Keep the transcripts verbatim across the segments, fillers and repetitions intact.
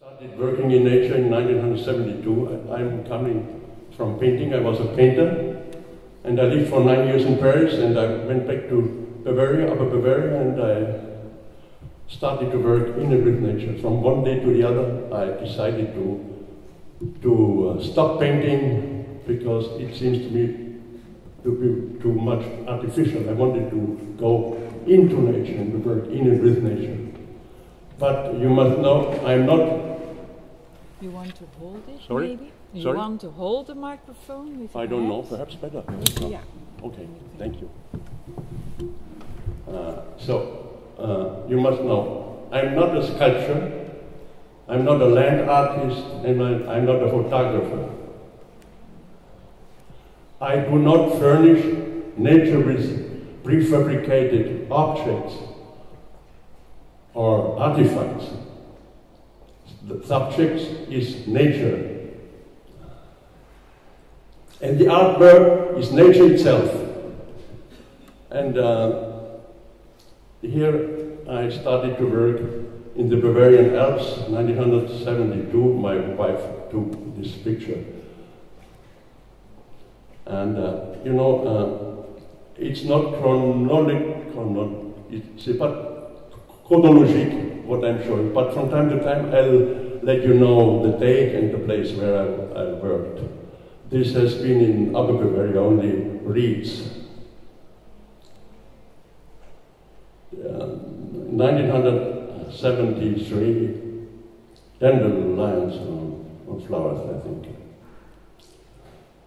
started working in nature in nineteen seventy-two. I'm coming from painting. I was a painter, and I lived for nine years in Paris, and I went back to Bavaria, Upper Bavaria, and I started to work in and with nature. From one day to the other, I decided to, to stop painting because it seems to me to be too much artificial. I wanted to go into nature and to work in and with nature. But you must know, I'm not... You want to hold it, Sorry? maybe? You Sorry? want to hold the microphone with I don't hands? know, perhaps better. Yeah. Okay, thank you. Uh, so, uh, you must know, I'm not a sculptor, I'm not a land artist, and I, I'm not a photographer. I do not furnish nature with prefabricated objects or artifacts. The subject is nature. And the artwork is nature itself. And uh, here I started to work in the Bavarian Alps, nineteen seventy-two. My wife took this picture. And uh, you know, uh, it's not chronologic, chrono it's not chronologic what I'm showing, but from time to time I'll let you know the date and the place where I, I worked. This has been in Upper Bavaria, only reeds. Uh, nineteen seventy-three, dandelions on, on flowers, I think.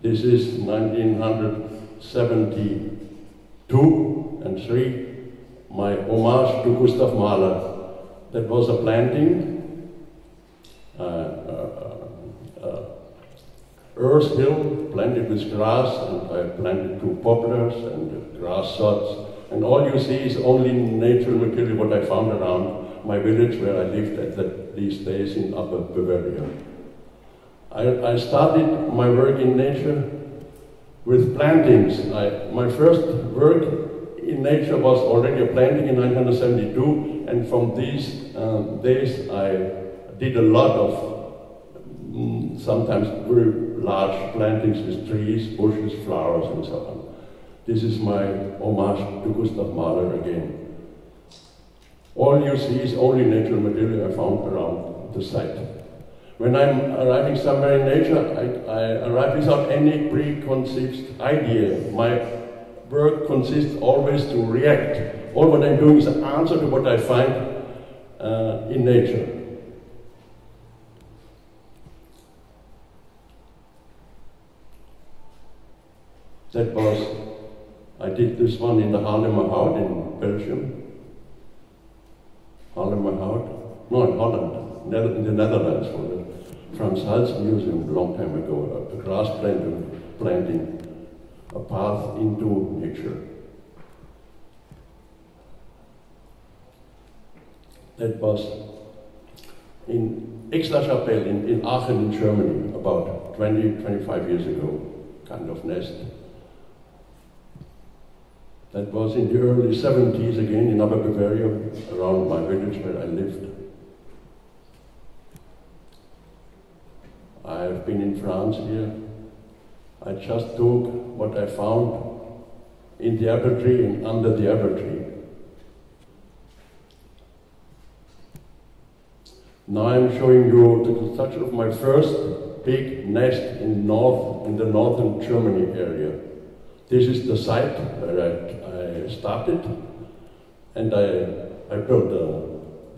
This is nineteen seventy-two and three, my homage to Gustav Mahler. That was a planting. Uh, uh, uh, uh, Earth hill planted with grass, and I planted two poplars and grass sods, and all you see is only natural material what I found around my village where I lived at the, these days in Upper Bavaria. I, I started my work in nature with plantings. I, my first work in nature was already a planting in nineteen seventy-two, and from these um, days I did a lot of um, sometimes very large plantings with trees, bushes, flowers, and so on. This is my homage to Gustav Mahler again. All you see is only natural material I found around the site. When I'm arriving somewhere in nature, I, I arrive without any preconceived idea. My work consists always to react. All what I'm doing is an answer to what I find uh, in nature. That was, I did this one in the Haarlemmer Hout in Belgium. Haarlemmer Hout? No, in Holland, in the Netherlands, for the Franz Hals Museum, a long time ago, a grass planting, planting, a path into nature. That was in Aix-la-Chapelle, in, in Aachen, in Germany, about twenty, twenty-five years ago, kind of nest. That was in the early seventies again in Upper Bavaria, around my village where I lived. I have been in France here. I just took what I found in the apple tree and under the apple tree. Now I'm showing you the construction of my first big nest in north in the northern Germany area. This is the site where I, I started, and I, I built the,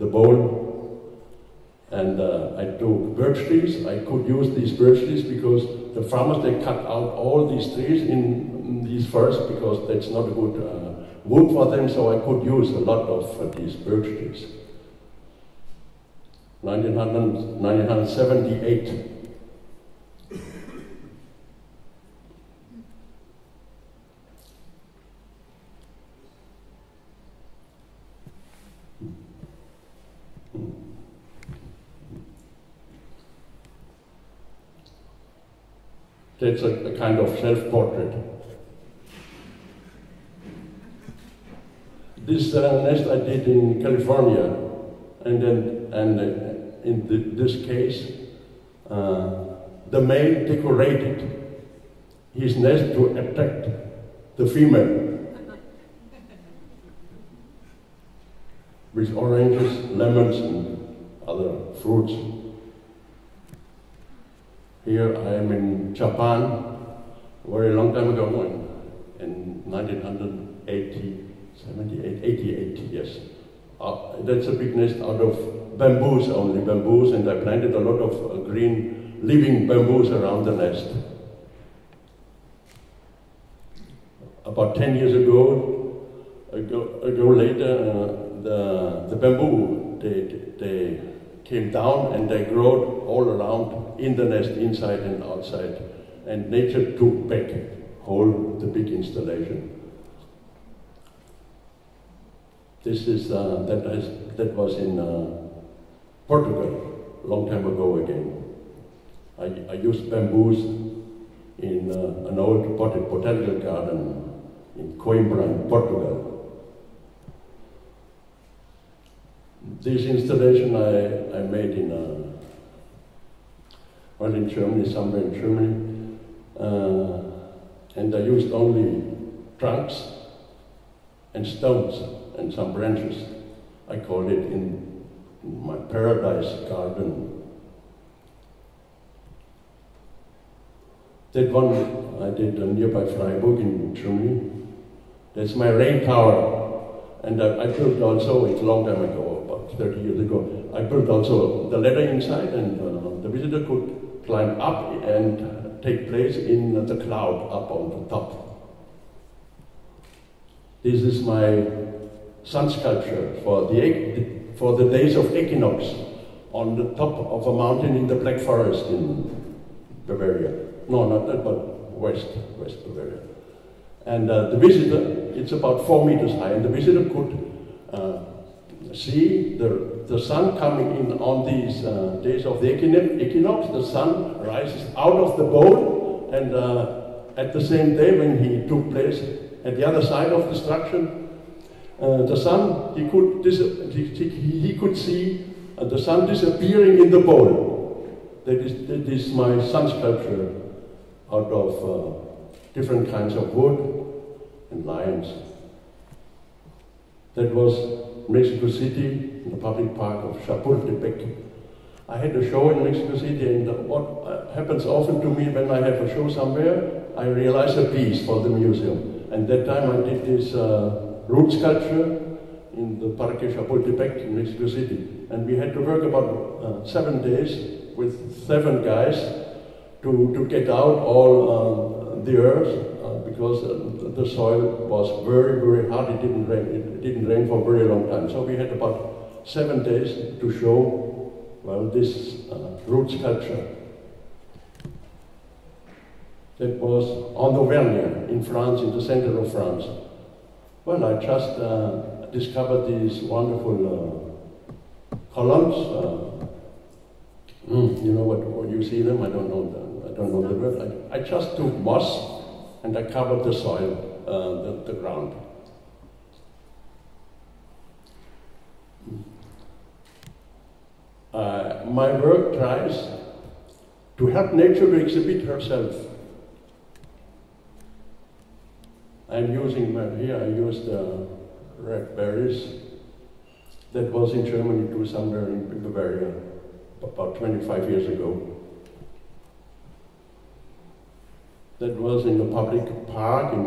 the bowl, and uh, I took birch trees. I could use these birch trees because the farmers, they cut out all these trees in, in these forests because that's not a good uh, wood for them, so I could use a lot of uh, these birch trees. nineteen seventy-eight. That's a, a kind of self-portrait. This uh, nest I did in California, and then and uh, in th this case, uh, the male decorated his nest to attract the female with oranges, lemons, and other fruits. Here I am in Japan, a very long time ago, in nineteen eighty-eight, yes. Uh, that's a big nest out of bamboos, only bamboos, and I planted a lot of uh, green living bamboos around the nest. About ten years ago, ago, ago later, uh, the, the bamboo, they, they came down and they grew all around in the nest, inside and outside. And nature took back whole the big installation. This is, uh, that, is, that was in uh, Portugal, a long time ago again. I, I used bamboos in uh, an old potted botanical garden in Coimbra, in Portugal. This installation I, I made in, uh, well, in Germany, somewhere in Germany. Uh, and I used only trunks and stones and some branches. I call it in, in my paradise garden. That one I did nearby Freiburg in Germany. That's my rain tower. And I, I built also, it's a long time ago, about thirty years ago, I built also the ladder inside, and uh, the visitor could climb up and take place in the cloud up on the top. This is my sun sculpture for the, for the days of equinox on the top of a mountain in the Black Forest in Bavaria. No, not that, but west, west Bavaria. And uh, the visitor, it's about four meters high, and the visitor could uh, see the, the sun coming in on these uh, days of the equinox. The sun rises out of the bowl, and uh, at the same day when he took place at the other side of the structure, Uh, the sun, he could, dis he, he could see uh, the sun disappearing in the bowl. That is, that is my sun sculpture out of uh, different kinds of wood and lions. That was Mexico City, in the public park of Chapultepec. I had a show in Mexico City, and what happens often to me when I have a show somewhere, I realize a piece for the museum. And that time I did this uh, root sculpture in the Parque Chapultepec in Mexico City. And we had to work about uh, seven days with seven guys to, to get out all uh, the earth uh, because uh, the soil was very, very hard. It didn't rain. It didn't rain for a very long time. So we had about seven days to show, well, this uh, root sculpture. That was on the Auvergne in France, in the center of France. Well, I just uh, discovered these wonderful uh, columns. Uh, mm, you know what, what you see them? I don't know them. I don't know the word. I, I just took moss and I covered the soil, uh, the, the ground. Uh, my work tries to help nature to exhibit herself. I'm using, here I used uh, red berries. That was in Germany too, somewhere in Bavaria, about twenty-five years ago. That was in the public park in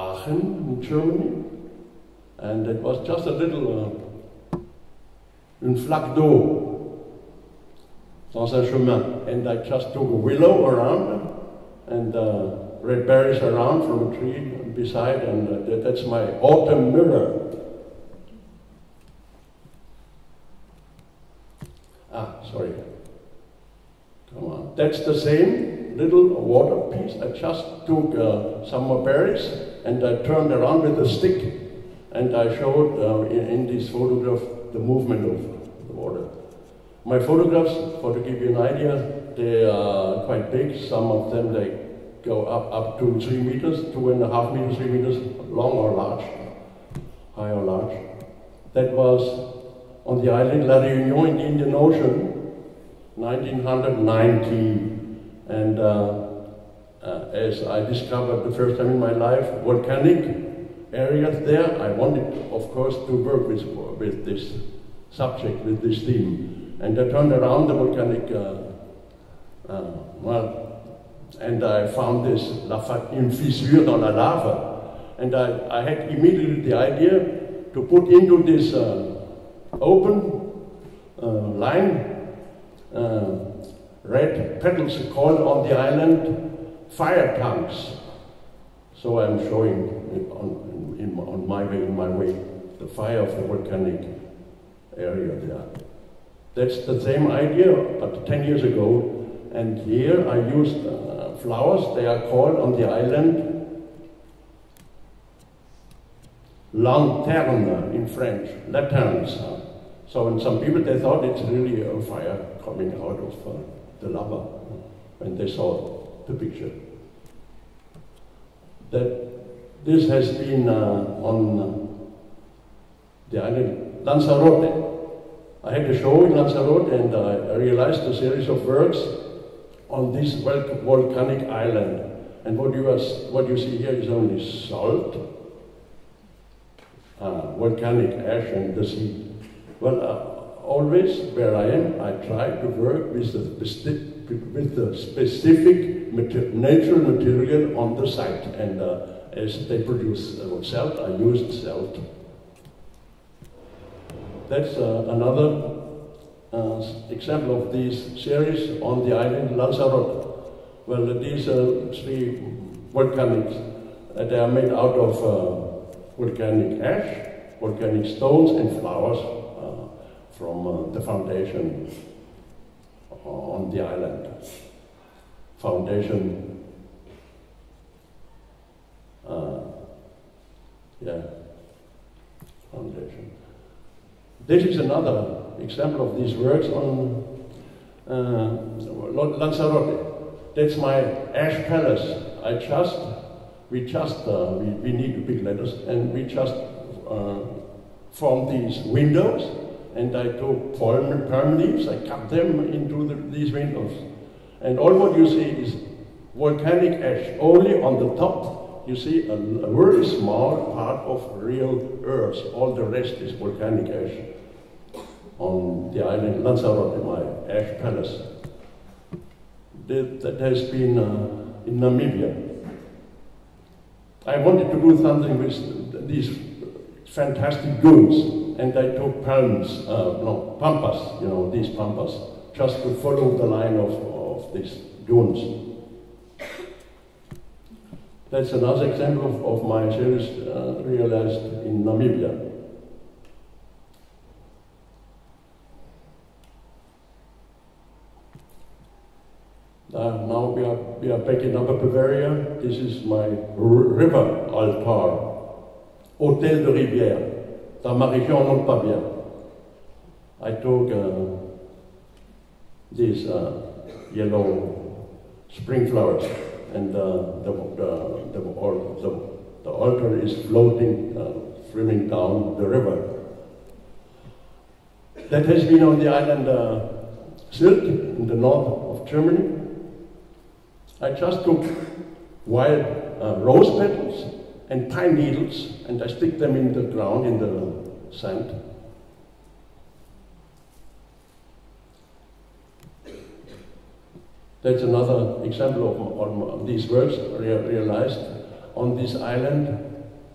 Aachen, in Germany. And it was just a little, uh, une flaque d'eau, dans un chemin. And I just took a willow around and uh, red berries around from a tree beside, and uh, that, that's my autumn mirror. Ah, sorry. Come on. That's the same little water piece. I just took uh, some more berries and I turned around with a stick, and I showed uh, in, in this photograph the movement of the water. My photographs, for to give you an idea, they are quite big. Some of them they go up, up to three meters, two and a half meters, three meters, long or large, high or large. That was on the island La Réunion in the Indian Ocean, nineteen ninety, and uh, uh, as I discovered the first time in my life volcanic areas there, I wanted, of course, to work with, with this subject, with this theme. And I turned around the volcanic, uh, uh, well, and I found this une fissure dans la lava. And I, I had immediately the idea to put into this uh, open uh, line, uh, red petals called on the island fire tongues. So I'm showing it on, in, on my way, in my way, the fire of the volcanic area there. That's the same idea, but ten years ago. And here I used uh, flowers. They are called on the island lanterne in French, lanterns. So, and some people, they thought it's really a fire coming out of uh, the lava when they saw the picture. That this has been uh, on uh, the island Lanzarote. I had a show in Lanzarote, and uh, I realized a series of works on this volcanic island. And what you, are, what you see here is only salt, Uh, volcanic ash, and the sea. Well, uh, always where I am, I try to work with the, with the specific mater natural material on the site. And uh, as they produce uh, salt, I use salt. That's uh, another uh, example of these series on the island Lanzarote. Well, these uh, three volcanics, uh, they are made out of Uh, volcanic ash, volcanic stones, and flowers uh, from uh, the foundation on the island. Foundation, uh, yeah, foundation. This is another example of these works on uh, Lanzarote. That's my ash palace. I just We just, uh, we, we need big letters, and we just uh, formed these windows, and I took palm, palm leaves, I cut them into the, these windows. And all what you see is volcanic ash. Only on the top you see a, a very small part of real earth. All the rest is volcanic ash on the island Lanzarote, my ash palace. That, that has been uh, in Namibia. I wanted to do something with these fantastic dunes, and I took palms, uh, no, pampas, you know, these pampas, just to follow the line of, of these dunes. That's another example of, of my series uh, realized in Namibia. Uh, now we are, we are back in Upper Bavaria. This is my river altar, Hôtel de Rivière. Dans ma région, on n'aime pas bien. I took uh, these uh, yellow spring flowers, and uh, the, the, the, the, the altar is floating, uh, swimming down the river. That has been on the island uh, Sylt, in the north of Germany. I just took wild uh, rose petals and pine needles, and I stick them in the ground, in the sand. That's another example of, of these works realized on this island,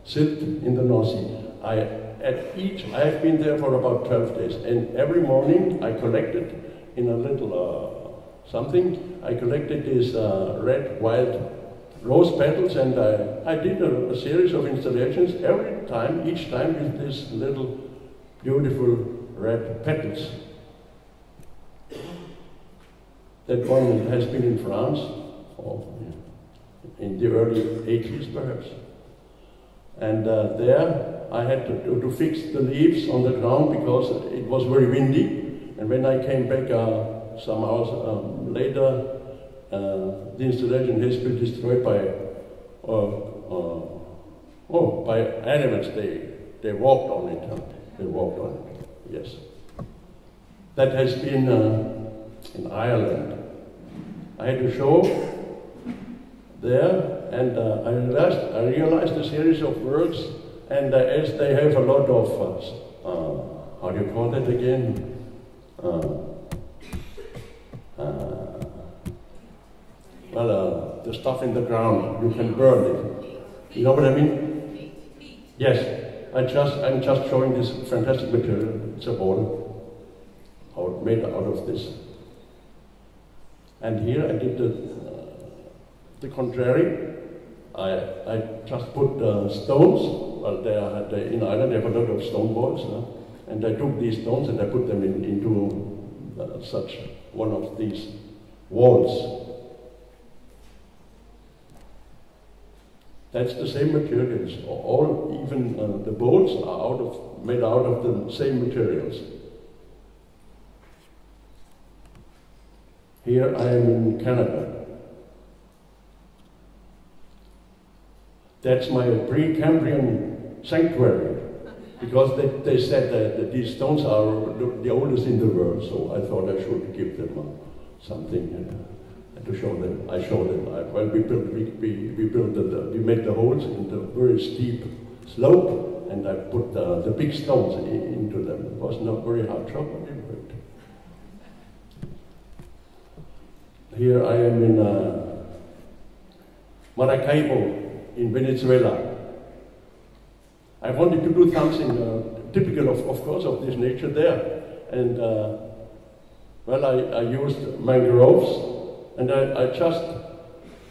Sylt, in the North Sea. I, at each, I've been there for about twelve days, and every morning I collected in a little uh, something. I collected these uh, red wild rose petals, and I, I did a, a series of installations every time, each time with these little beautiful red petals. That one has been in France, or in the early eighties perhaps. And uh, there I had to, to, to fix the leaves on the ground because it was very windy, and when I came back uh, some hours um, later, uh, the installation has been destroyed by, uh, uh, oh, by animals. They they walked on it. Huh? They walked on it. Yes, that has been uh, in Ireland. I had to show there, and uh, I, realized, I realized a series of words, and uh, as they have a lot of, uh, how do you call that again? Uh, uh, well, uh, the stuff in the ground, you can burn it. You know what I mean? Yes. I just, I'm just showing this fantastic material. It's a ball out, made out of this. And here I did the, uh, the contrary. I, I just put uh, stones. Well, they are, they, in Ireland they have a lot of stone balls. Huh? And I took these stones and I put them in, into uh, such one of these walls. That's the same materials. All, even uh, the bolts are out of, made out of the same materials. Here I am in Canada. That's my Precambrian sanctuary, because they, they said that, that these stones are the, the oldest in the world, so I thought I should give them uh, something. And, uh, to show them, I show them. I, well, we built, we, we, we built, the, we made the holes in the very steep slope, and I put the, the big stones in, into them. It was not very hard job, but it worked. Here I am in uh, Maracaibo, in Venezuela. I wanted to do something uh, typical, of, of course, of this nature there, and uh, well, I, I used mangroves. And I, I just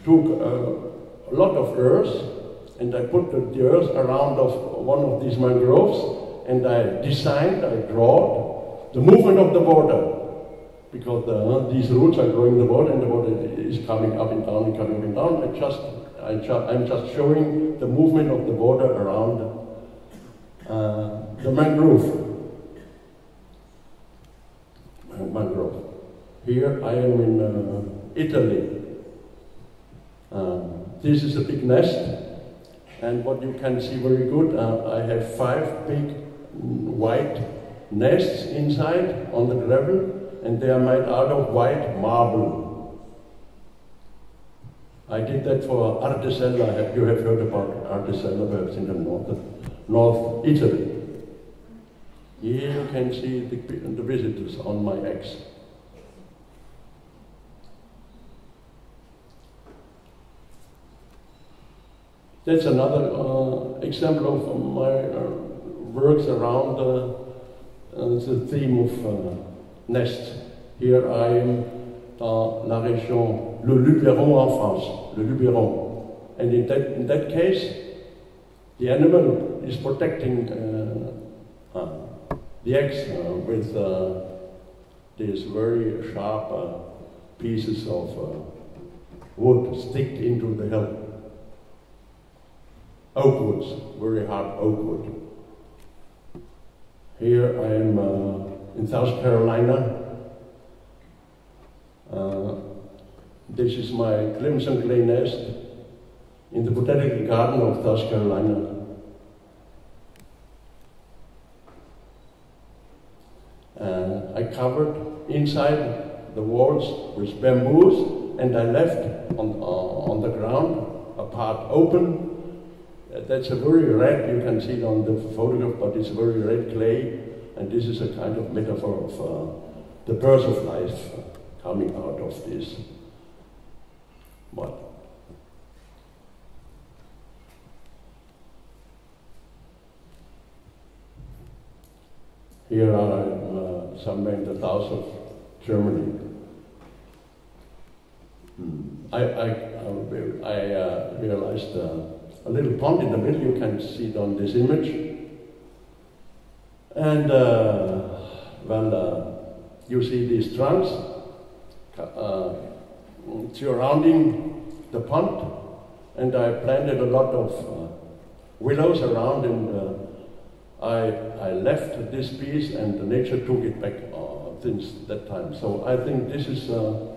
took uh, a lot of earth, and I put the, the earth around of one of these mangroves, and I designed, I drawed the movement of the water, because the, uh, these roots are growing the water, and the water is coming up and down and coming up and down. I just, I ju I'm just showing the movement of the water around uh, the mangrove. Mangrove. Here I am in Uh, Italy. Um, this is a big nest, and what you can see very good, uh, I have five big white nests inside on the gravel, and they are made out of white marble. I did that for Arte Sella. You have heard about Arte Sella, perhaps, in the north, north Italy. Here you can see the, the visitors on my X. That's another uh, example of my uh, works around uh, uh, the theme of uh, nests. Here I am dans La Réunion, Le Luberon in France, Le Luberon. And in that, in that case, the animal is protecting uh, uh, the eggs uh, with uh, these very sharp uh, pieces of uh, wood sticked into the helmet. Oak woods, very hard oak wood. Here I am uh, in South Carolina. Uh, this is my Clemson clay nest in the botanical garden of South Carolina. Uh, I covered inside the walls with bamboos, and I left on, uh, on the ground a part open. That's a very red, you can see it on the photograph, but it's a very red clay, and this is a kind of metaphor of uh, the birth of life uh, coming out of this. What? Here are uh, somewhere in the south of Germany. Hmm. I, I, uh, I uh, realized uh, a little pond in the middle, you can see it on this image. And, uh, well, uh, you see these trunks uh, surrounding the pond, and I planted a lot of uh, willows around, and uh, I, I left this piece, and the nature took it back uh, since that time. So I think this is uh,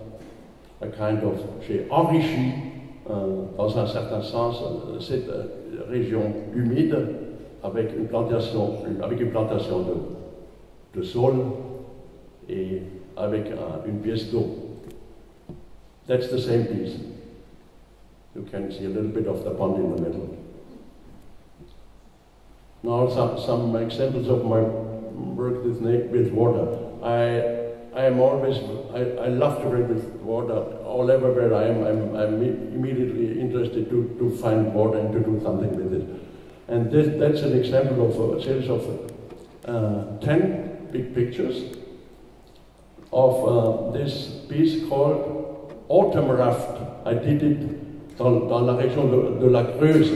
a kind of enrichie. Euh, dans un certain sens, euh, cette euh, région humide avec une plantation, avec une plantation de, de saules et avec uh, une pièce d'eau. That's the same piece. You can see a little bit of the pond in the middle. Now some, some examples of my work with, with water. I, I am always, I, I love to work with water. All over where I am, I'm, I'm immediately interested to, to find water and to do something with it. And this, that's an example of a series of uh, ten big pictures of uh, this piece called Autumn Raft. I did it dans, dans la région de, de la Creuse,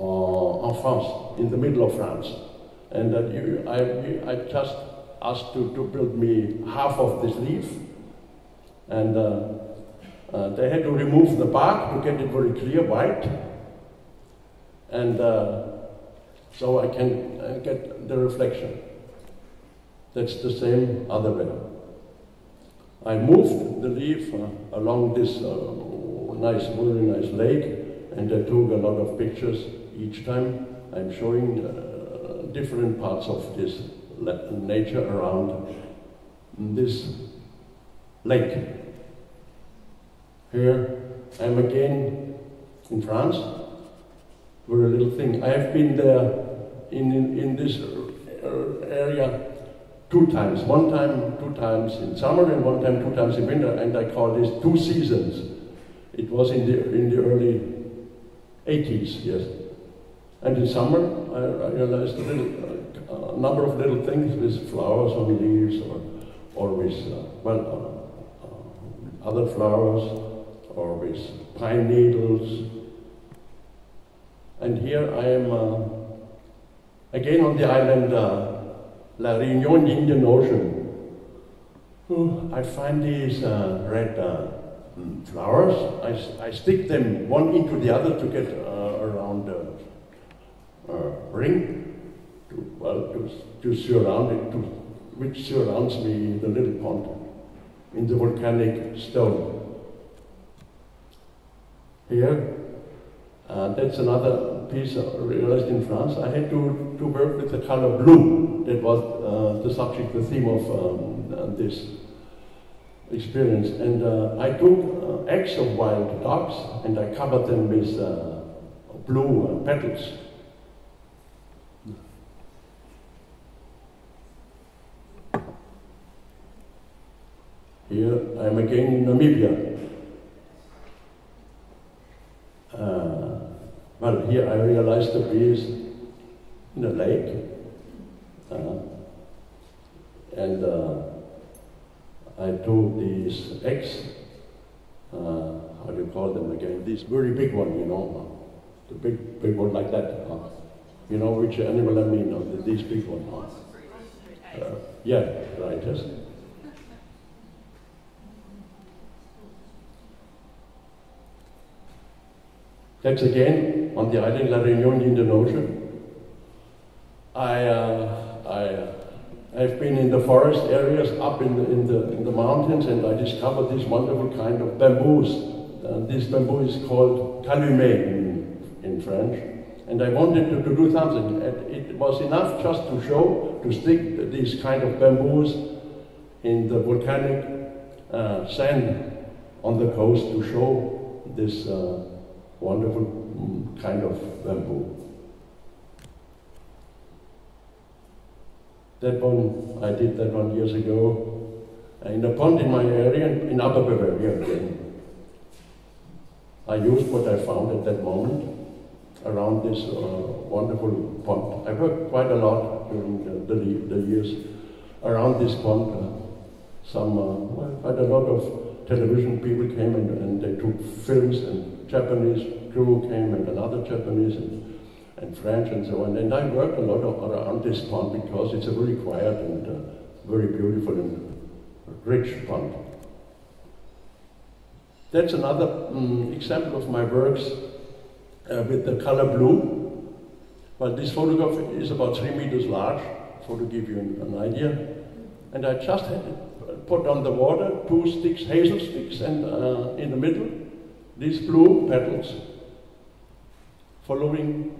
uh, in France, in the middle of France. And that you, I, I just asked to, to build me half of this leaf, and uh, uh, they had to remove the bark to get it very clear white, and uh, so I can uh, get the reflection. That's the same other way. I moved the leaf uh, along this uh, nice, very nice lake, and I took a lot of pictures each time. I'm showing uh, different parts of this nature around this lake. Here I am again in France. Very little thing. I have been there in, in, in this area two times. One time, two times in summer, and one time, two times in winter. And I call this two seasons. It was in the in the early eighties, yes. And in summer, I, I realized a little. A number of little things with flowers or leaves or, or with uh, well, uh, uh, other flowers or with pine needles. And here I am uh, again on the island uh, La Réunion, the Indian Ocean. Oh, I find these uh, red uh, flowers. I, I stick them one into the other to get uh, around the uh, ring. To, well, to, to surround it, to, which surrounds me, the little pond, in the volcanic stone. Here, uh, that's another piece I realized in France. I had to, to work with the color blue. That was uh, the subject, the theme of um, uh, this experience. And uh, I took uh, eggs of wild ducks and I covered them with uh, blue uh, petals. Here I am again in Namibia. Uh, well, here I realized that we is in a lake, uh, and uh, I took these eggs. Uh, how do you call them again? This very big one, you know, the big, big one like that. Huh? You know which animal I mean? Or this big one. Huh? Uh, yeah, right. Yes. That's again on the island La Réunion in the Ocean. I, uh, I, I've been in the forest areas up in the, in, the, in the mountains, and I discovered this wonderful kind of bamboos. Uh, this bamboo is called calumet in, in French. And I wanted to, to do something. It, it was enough just to show, to stick these kind of bamboos in the volcanic uh, sand on the coast to show this uh, wonderful mm, kind of bamboo. That one, I did that one years ago in a pond in my area, in Upper Bavaria again. I used what I found at that moment around this uh, wonderful pond. I worked quite a lot during the, the, the years around this pond. Uh, some, uh, well, quite a lot of television people came and, and they took films, and Japanese crew came and another Japanese and, and French and so on. And I worked a lot of, around this pond because it's a very quiet and uh, very beautiful and rich pond. That's another um, example of my works uh, with the color blue. But this photograph is about three meters large, so to give you an, an idea. And I just had put on the water two sticks, hazel sticks, and uh, in the middle, these blue petals, following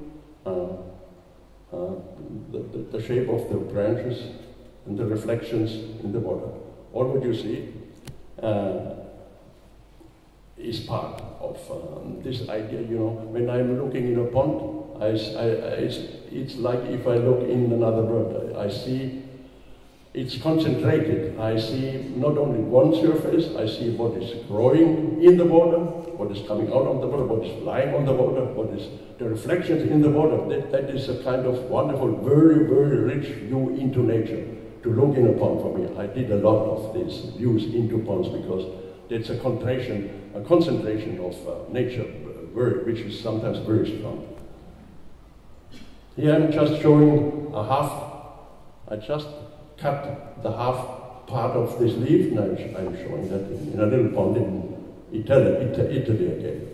uh, uh, the, the shape of the branches and the reflections in the water. All what you see uh, is part of um, this idea, you know, when I'm looking in a pond, I, I, it's, it's like if I look in another world. I, I see, it's concentrated. I see not only one surface, I see what is growing in the water, what is coming out of the water, what is lying on the water, what is the reflections in the water. That, that is a kind of wonderful, very, very rich view into nature, to look in a pond for me. I did a lot of these views into ponds because it's a concentration, a concentration of uh, nature, very, which is sometimes very strong. Here I'm just showing a half, I just cut the half part of this leaf, and I'm, I'm showing that in, in a little pond in Italy, Italy, Italy again.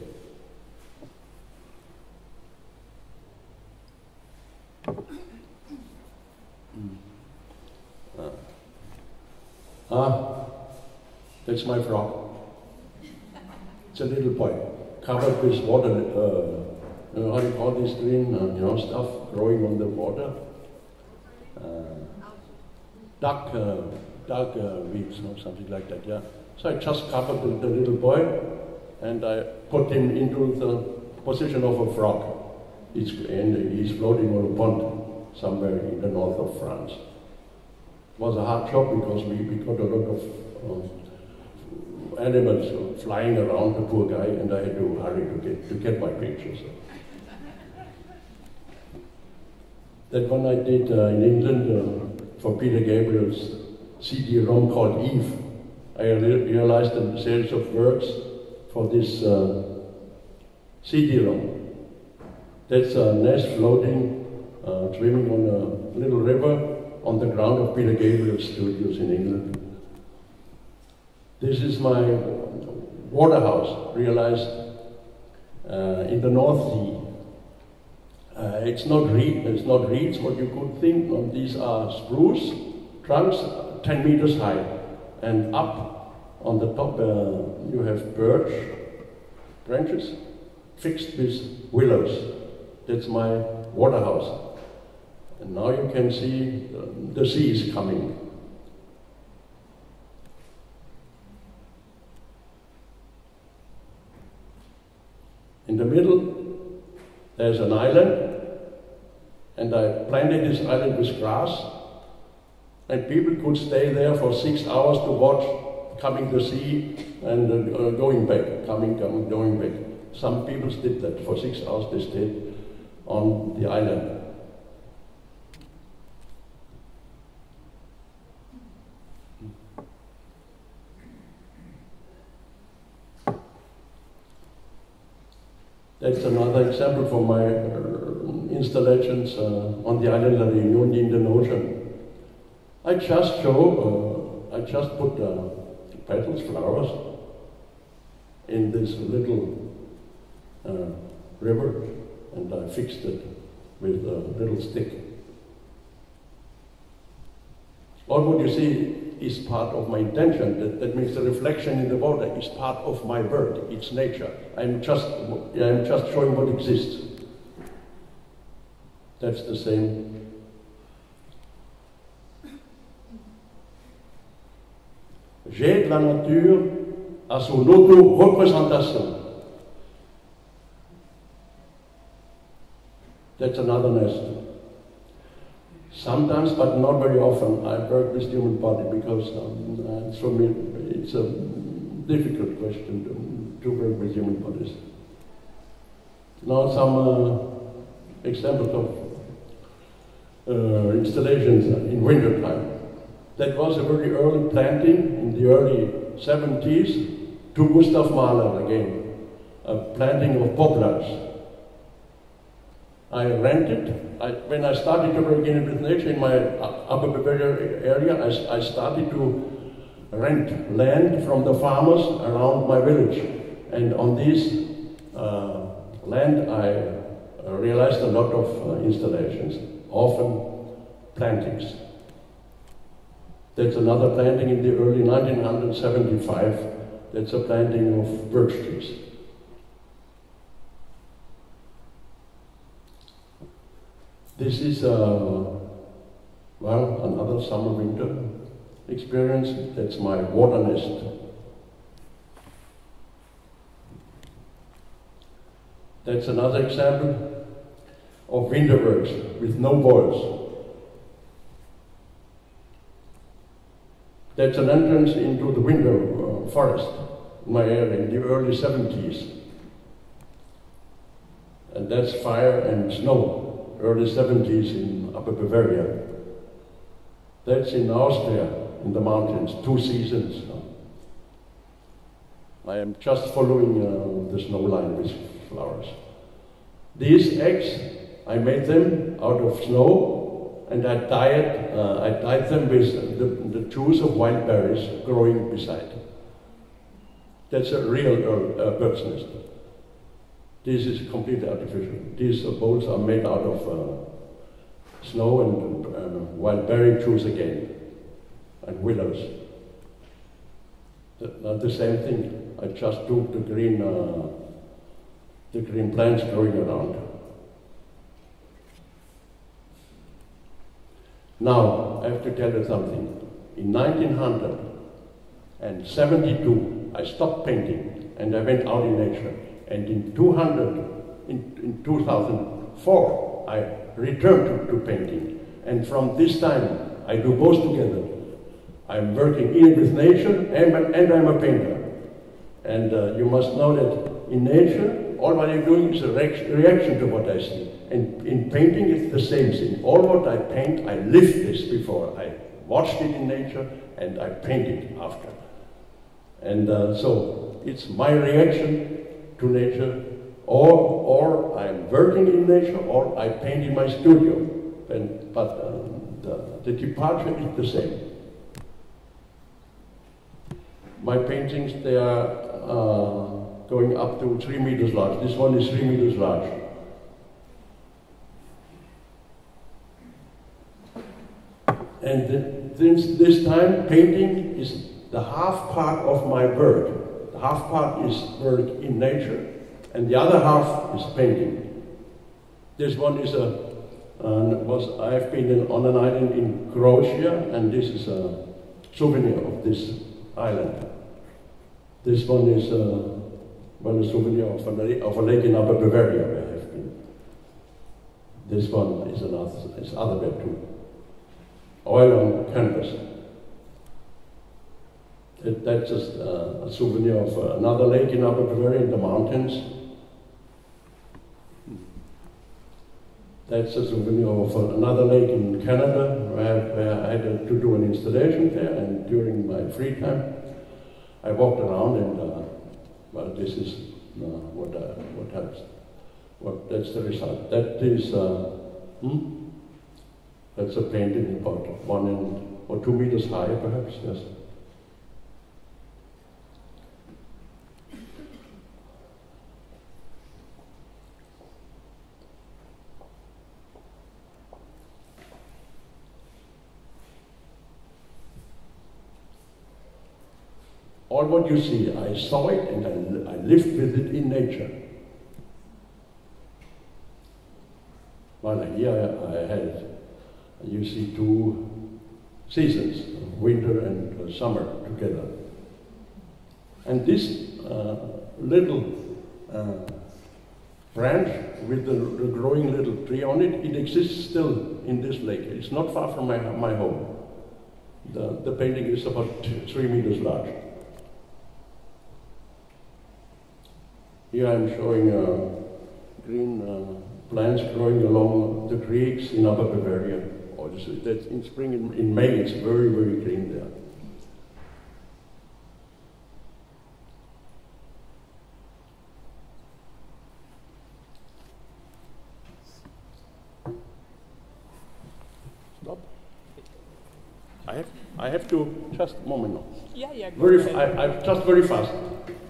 Ah, ah that's my frog. It's a little boy, covered with water, uh, how do you call this green, uh, you know, stuff growing on the water. Uh, duck, uh, duck uh, weeds, or something like that, yeah. So I just covered the, the little boy and I put him into the position of a frog. It's, and he's floating on a pond somewhere in the north of France. It was a hard job because we, we got a lot of uh, animals flying around, the poor guy, and I had to hurry to get, to get my pictures. That one I did uh, in England uh, for Peter Gabriel's C D ROM called Eve. I re realized the sales of works for this uh, C D ROM. That's a nest floating, uh, swimming on a little river on the ground of Peter Gabriel Studios in England. This is my water house, realized uh, in the North Sea. Uh, it's not reed, it's not reeds, what you could think of. These are spruce trunks, ten meters high. And up on the top, uh, you have birch branches fixed with willows. That's my water house. And now you can see uh, the sea is coming. In the middle, there's an island, and I planted this island with grass, and people could stay there for six hours to watch coming to sea and uh, going back, coming, coming, going back. Some people did that. For six hours they stayed on the island. That's another example for my uh, installations uh, on the island La Réunion in the Indian Ocean. I just show, uh, I just put uh, petals, flowers in this little uh, river, and I fixed it with a little stick. All what you see is part of my intention. That, that means the reflection in the water is part of my work. It's nature. I'm just, I'm just showing what exists. That's the same. J'ai de la nature à son auto-représentation. That's another lesson. Sometimes, but not very often, I work with human body because um, uh, for me it's a difficult question to, to work with human bodies. Now some uh, examples of uh, installations in winter time. That was a very early planting in the early seventies to Gustav Mahler again, a planting of poplars. I rented, I, when I started to work in with nature in my upper Bavarian area, I, I started to rent land from the farmers around my village. And on this uh, land, I realized a lot of uh, installations, often plantings. That's another planting in the early nineteen seventy-five. That's a planting of birch trees. This is a well, another summer winter experience. That's my water nest. That's another example of winter birds with no boils. That's an entrance into the winter uh, forest, my area, in the early seventies. And that's fire and snow, early seventies in Upper Bavaria. That's in Austria, in the mountains, two seasons. I am just following uh, the snow line with flowers. These eggs, I made them out of snow, and I dyed, uh, I dyed them with the, the juice of wild berries growing beside. That's a real uh, bird's nest. This is completely artificial. These uh, bolts are made out of uh, snow and uh, wild berry juice again, and willows. Not the same thing. I just took the green, uh, the green plants growing around. Now I have to tell you something. In nineteen seventy-two, I stopped painting and I went out in nature. And in two thousand four, I returned to, to painting. And from this time, I do both together. I'm working in with nature and, and I'm a painter. And uh, you must know that in nature, all what I'm doing is a reaction to what I see. And in painting, it's the same thing. All what I paint, I lived this before. I watched it in nature and I painted it after. And uh, so it's my reaction to nature, or, or I'm working in nature, or I paint in my studio. And, but uh, the, the departure is the same. My paintings, they are uh, going up to three meters large. This one is three meters large. And th this, this time, painting is the half part of my work. The half part is work in nature, and the other half is painting. This one is a, uh, was, I have been on an island in Croatia, and this is a souvenir of this island. This one is uh, well, a souvenir of a, of a lake in Upper Bavaria where I have been. This one is another, is other bed too. Oil on canvas. That, that's just uh, a souvenir of uh, another lake in Upper Bavaria in the mountains. That's a souvenir of another lake in Canada where, where I had to do an installation there, and during my free time I walked around and, uh, well, this is uh, what, uh, what happens. What, that's the result. That is, uh, hmm? That's a painting about one and, or two meters high perhaps, yes. All what you see, I saw it and I, I lived with it in nature. Well, here I, I had, you see, two seasons, winter and uh, summer together. And this uh, little uh, branch with the, the growing little tree on it, it exists still in this lake. It's not far from my, my home. The, the painting is about three meters large. Here I'm showing uh, green uh, plants growing along the creeks in Upper Bavaria. Oh, this is, that's in spring, in, in May, it's very, very green there. Stop. I have, I have to, just a moment now. Yeah, yeah, go very, ahead. I, I, just very fast.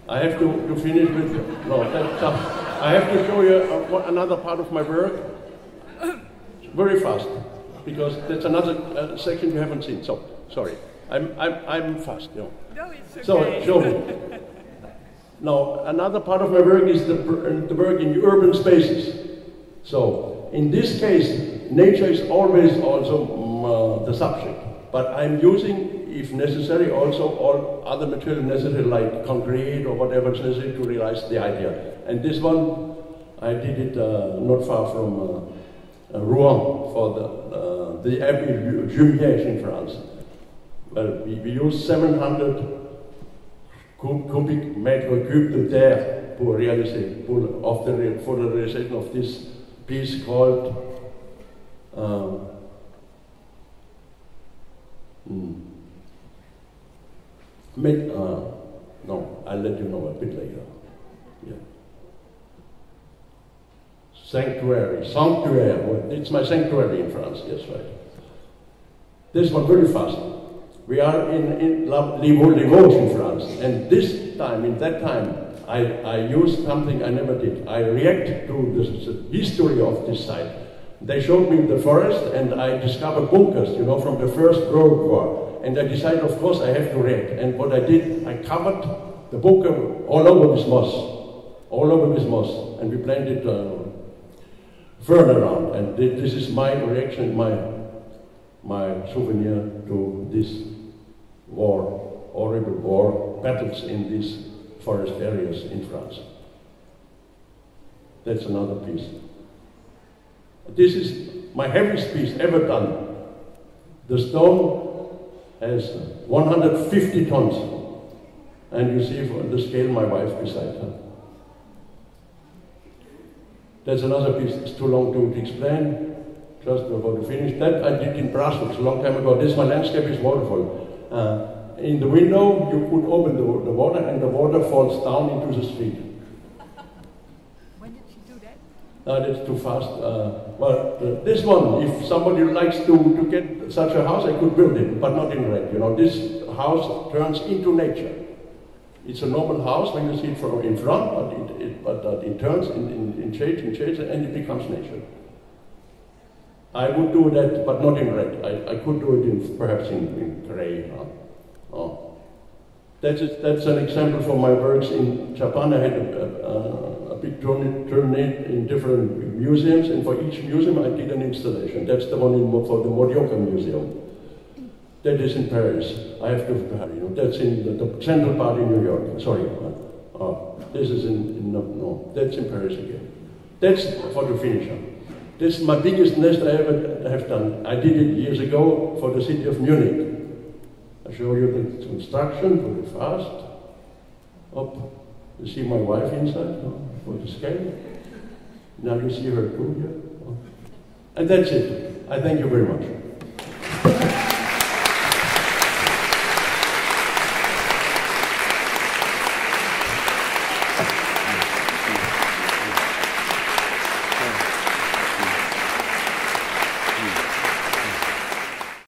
I have to, to finish with you. No, that's tough. I have to show you a, another part of my work very fast, because that's another uh, section you haven't seen. So sorry, I'm I'm I'm fast. You know. No, it's okay. So show me. Now another part of my work is the the work in urban spaces. So in this case, nature is always also um, uh, of the subject. But I'm using, if necessary, also all other material necessary, like concrete or whatever is necessary to realize the idea. And this one, I did it uh, not far from uh, uh, Rouen for the, uh, the Abbey Jumièges in France. Well, we, we used seven hundred cubic meter cubed there for, realization, for, of the, for the realization of this piece called um, Mm. Mid, uh, no, I'll let you know a bit later. Yeah. Sanctuary, sanctuary, it's my sanctuary in France, yes, right. This one very fast. We are in, in Limoges in France, and this time, in that time, I, I used something I never did. I reacted to this, the history of this site. They showed me the forest, and I discovered bunkers, you know, from the First World War. And I decided, of course, I have to react. And what I did, I covered the bunker all over with moss, all over with moss, and we planted uh, fern around. And this is my reaction, my my souvenir to this war, horrible war, battles in these forest areas in France. That's another piece. This is my heaviest piece ever done. The stone has one hundred fifty tons. And you see from the scale my wife beside her. That's another piece. It's too long to explain. Just about to finish. That I did in Brussels a long time ago. This my landscape is waterfall. Uh, in the window, you could open the, the water and the water falls down into the street. No, that's too fast. Uh, well, uh, this one, if somebody likes to, to get such a house, I could build it, but not in red. You know, this house turns into nature. It's a normal house when you see it from in front, but it, it, but, uh, it turns in, in, in shades and shades, and it becomes nature. I would do that, but not in red. I, I could do it in perhaps in, in gray. Huh? Oh. That's, a, that's an example from my works in Japan. I had a, a, a turned in different museums, and for each museum I did an installation. That's the one in, for the Morioka Museum. That is in Paris. I have to, you know, that's in the, the central part in New York. Sorry, uh, uh, this is in, in no, no, that's in Paris again. That's for the finisher. This is my biggest nest I ever have done. I did it years ago for the city of Munich. I show you the construction, very fast. Up, you see my wife inside. No? For the scale. Now you see her too here. And that's it. I thank you very much.